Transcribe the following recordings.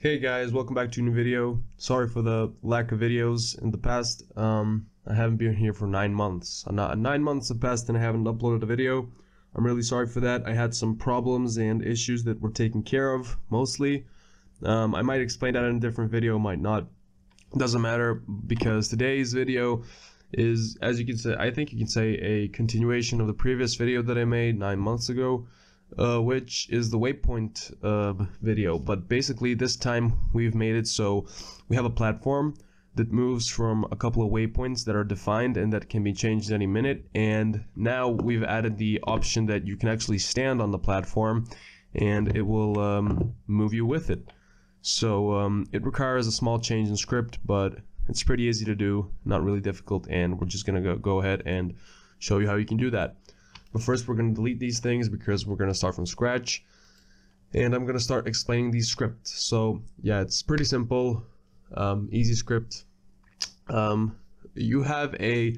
Hey guys, welcome back to a new video. Sorry for the lack of videos in the past. I haven't been here for 9 months. 9 months have passed and I haven't uploaded a video. I'm really sorry for that. I had some problems and issues that were taken care of, mostly. I might explain that in a different video, might not. It doesn't matter, because today's video is, as you can say, I think you can say, a continuation of the previous video that I made 9 months ago. Which is the waypoint video, but basically this time we've made it so we have a platform that moves from a couple of waypoints that are defined and that can be changed any minute, and now we've added the option that you can actually stand on the platform and it will move you with it. So it requires a small change in script, but it's pretty easy to do, not really difficult, and we're just gonna go ahead and show you how you can do that. But first we're going to delete these things because we're going to start from scratch, and I'm going to start explaining these scripts. So yeah, it's pretty simple, easy script. You have a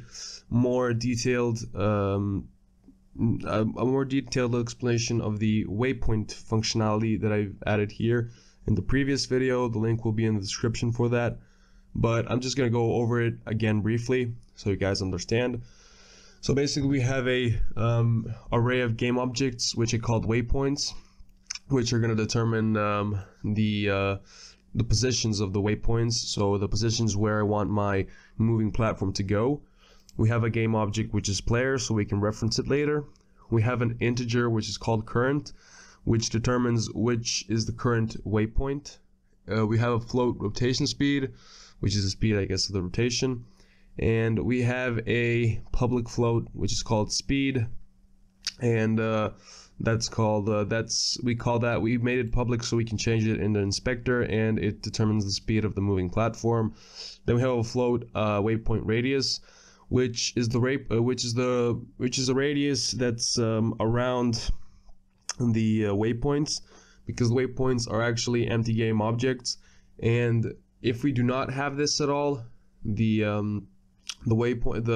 more detailed explanation of the waypoint functionality that I've added here in the previous video. The link will be in the description for that, but I'm just going to go over it again briefly so you guys understand. So basically we have a array of game objects, which are called waypoints, which are going to determine the positions of the waypoints, so the positions where I want my moving platform to go. We have a game object, which is player, so we can reference it later. We have an integer, which is called current, which determines which is the current waypoint. We have a float rotation speed, which is the speed, I guess, of the rotation. And we have a public float, which is called speed, and we made it public so we can change it in the inspector, and it determines the speed of the moving platform. Then we have a float waypoint radius, which is the radius that's around the waypoints, because waypoints are actually empty game objects, and if we do not have this at all, the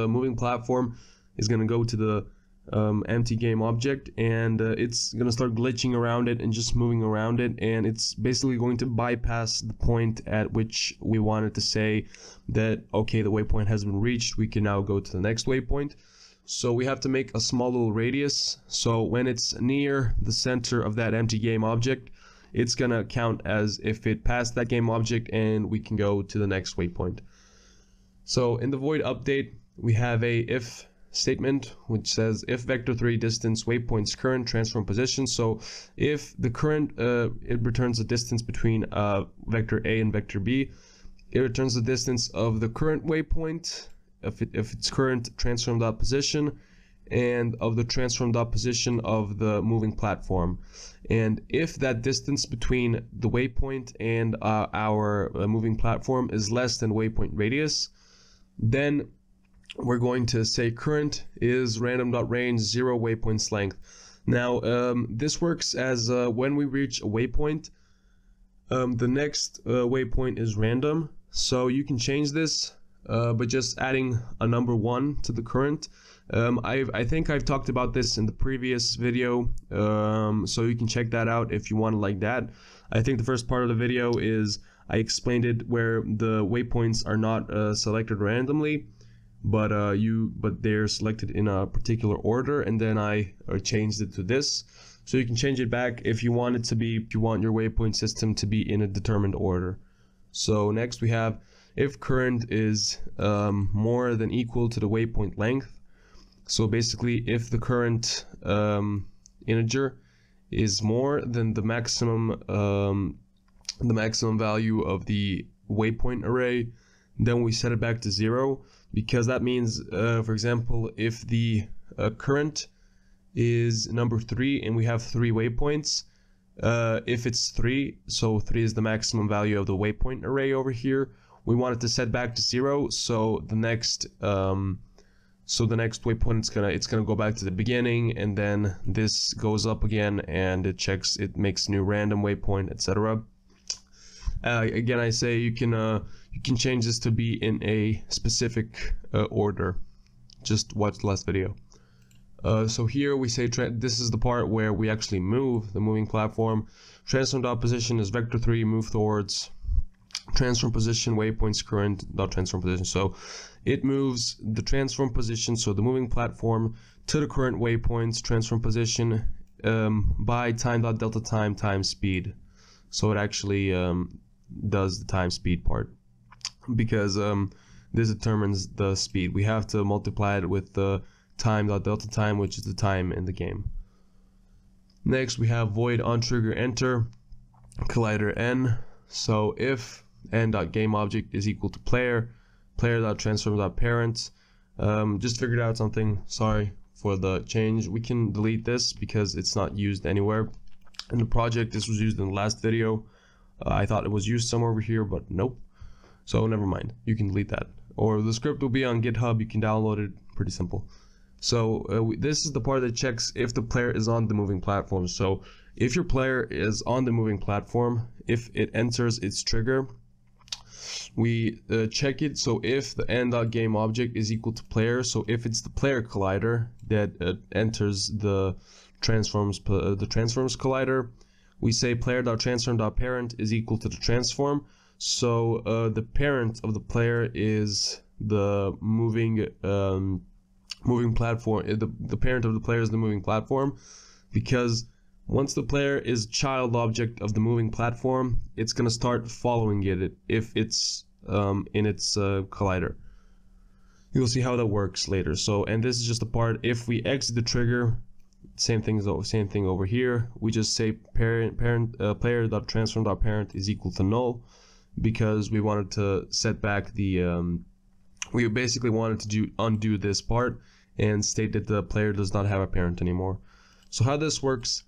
moving platform is going to go to the empty game object, and it's going to start glitching around it and just moving around it, and it's basically going to bypass the point at which we wanted to say that, okay, the waypoint has been reached, we can now go to the next waypoint. So we have to make a small little radius, so when it's near the center of that empty game object, it's going to count as if it passed that game object, and we can go to the next waypoint. So in the void update, we have a if statement, which says if vector3 distance waypoints current transform position. So if the current, it returns the distance between vector A and vector B. It returns the distance of the current waypoint, if it's current transform.position, and of the transform.position of the moving platform. And if that distance between the waypoint and our moving platform is less than waypoint radius, then we're going to say current is random.range 0 waypoints length. Now this works as when we reach a waypoint, the next waypoint is random, so you can change this by just adding a number 1 to the current. I think I've talked about this in the previous video, so you can check that out if you want it like that. I think the first part of the video is I explained it where the waypoints are not selected randomly, but they're selected in a particular order, and then I changed it to this. So you can change it back if you want it to be, if you want your waypoint system to be in a determined order. So next we have if current is more than equal to the waypoint length. So basically if the current integer is more than the maximum value of the waypoint array, then we set it back to 0, because that means for example, if the current is number 3 and we have 3 waypoints, if it's 3, so 3 is the maximum value of the waypoint array over here, we want it to set back to 0, so the next waypoint it's gonna go back to the beginning, and then this goes up again, and it checks, it makes a new random waypoint, etc. Again, I say you can change this to be in a specific order. Just watch the last video. So here we say this is the part where we actually move the moving platform. transform.position is vector3, move towards. Transform position, waypoints current, not transform position. So it moves the transform position, so the moving platform, to the current waypoints, transform position, by time.delta time times speed. So it actually does the time speed part, because this determines the speed. We have to multiply it with the time.delta time, which is the time in the game. Next we have void onTrigger enter collider n. So if n.gameObject is equal to player, player.transform.parent, just figured out something, sorry for the change. We can delete this because it's not used anywhere in the project. This was used in the last video. I thought it was used somewhere over here, but nope. So never mind, you can delete that. Or the script will be on GitHub, you can download it, pretty simple. So this is the part that checks if the player is on the moving platform. So if your player is on the moving platform, if it enters its trigger, we check it. So if the n.gameObject is equal to player, so if it's the player collider that enters the transforms collider, we say player.transform.parent is equal to the transform. So the parent of the player is the moving platform. The parent of the player is the moving platform, because once the player is child object of the moving platform, it's going to start following it if it's in its collider. You'll see how that works later. So, and this is just the part, if we exit the trigger, same thing over here. We just say player.transform.parent is equal to null, because we wanted to set back the we basically wanted to undo this part and state that the player does not have a parent anymore. So how this works,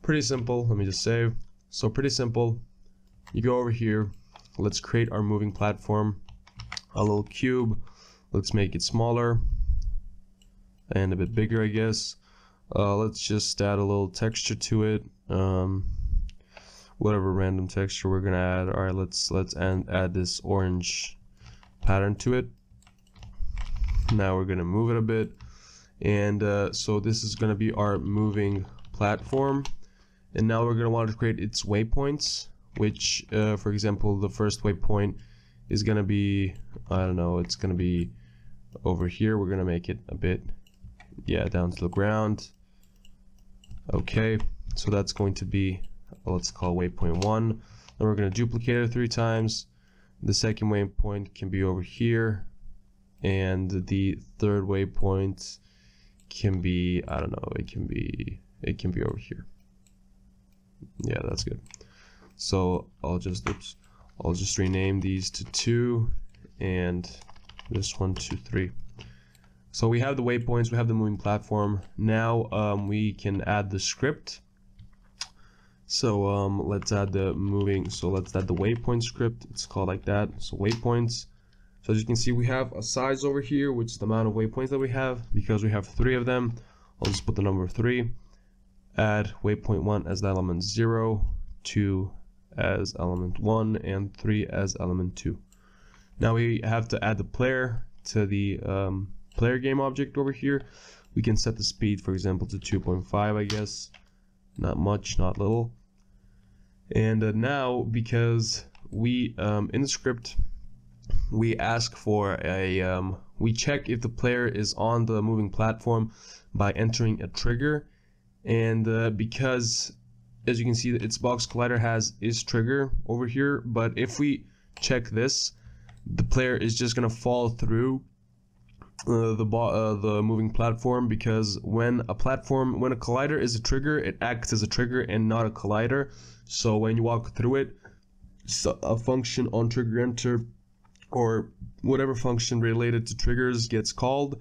pretty simple. Let me just save. So pretty simple. You go over here. Let's create our moving platform, a little cube. Let's make it smaller and a bit bigger, I guess. Let's just add a little texture to it. Whatever random texture we're gonna add. All right, let's add this orange pattern to it. Now we're gonna move it a bit, and so this is gonna be our moving platform. And now we're going to want to create its waypoints, which, for example, the first waypoint is going to be, I don't know, it's going to be over here. We're going to make it a bit, yeah, down to the ground. Okay, so that's going to be, let's call waypoint 1. And we're going to duplicate it 3 times. The second waypoint can be over here. And the third waypoint can be, I don't know, it can be over here. Yeah, that's good. So I'll just I'll just rename these to 2 and this one to 3. So we have the waypoints, we have the moving platform. Now we can add the script. So let's add the moving. So let's add the waypoint script. It's called like that. So waypoints. So as you can see, we have a size over here, which is the amount of waypoints that we have, because we have 3 of them. I'll just put the number 3. Add waypoint 1 as the element 0, 2 as element 1, and 3 as element 2. Now we have to add the player to the player game object over here. We can set the speed, for example, to 2.5, I guess. Not much, not little. And now, because we in the script we ask for a we check if the player is on the moving platform by entering a trigger. And because, as you can see, its box collider has is trigger over here, but if we check this, the player is just gonna fall through the moving platform, because when a collider is a trigger, it acts as a trigger and not a collider. So when you walk through it, a function on trigger enter or whatever function related to triggers gets called,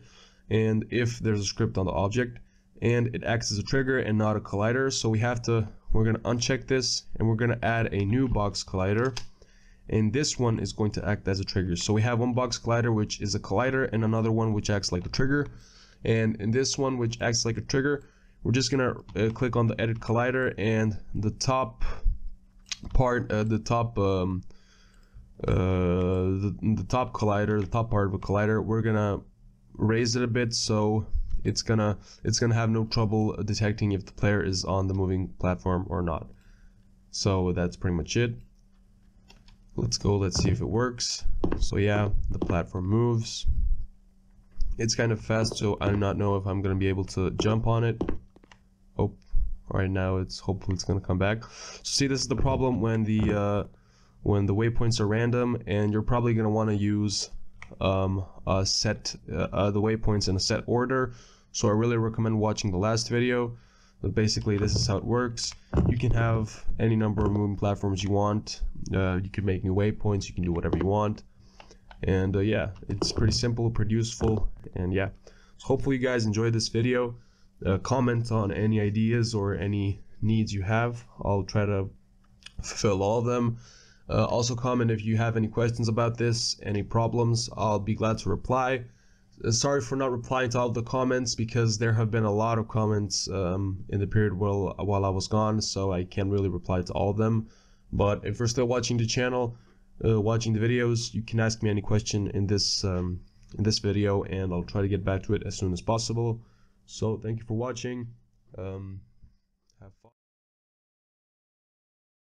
and if there's a script on the object, and it acts as a trigger and not a collider. So we have to, we're going to uncheck this, and we're going to add a new box collider, and this one is going to act as a trigger. So we have one box collider which is a collider, and another one which acts like a trigger. And in this one which acts like a trigger, we're just going to click on the edit collider, and the top part, the top collider, the top part of a collider, we're going to raise it a bit, so it's gonna have no trouble detecting if the player is on the moving platform or not. So that's pretty much it. Let's go, let's see if it works. So yeah, the platform moves. It's kind of fast, so I do not know if I'm gonna be able to jump on it. Oh, right now it's hopefully it's gonna come back. So see, this is the problem when the waypoints are random, and you're probably gonna want to use the waypoints in a set order. So I really recommend watching the last video. But basically, this is how it works. You can have any number of moving platforms you want. You can make new waypoints. You can do whatever you want. And yeah, it's pretty simple, pretty useful. And yeah, so hopefully you guys enjoyed this video. Comment on any ideas or any needs you have. I'll try to fulfill all of them. Also comment if you have any questions about this, any problems. I'll be glad to reply. Sorry for not replying to all the comments, because there have been a lot of comments in the period while I was gone, so I can't really reply to all of them. But if you're still watching the channel, watching the videos, you can ask me any question in this video, and I'll try to get back to it as soon as possible. So thank you for watching. Have fun.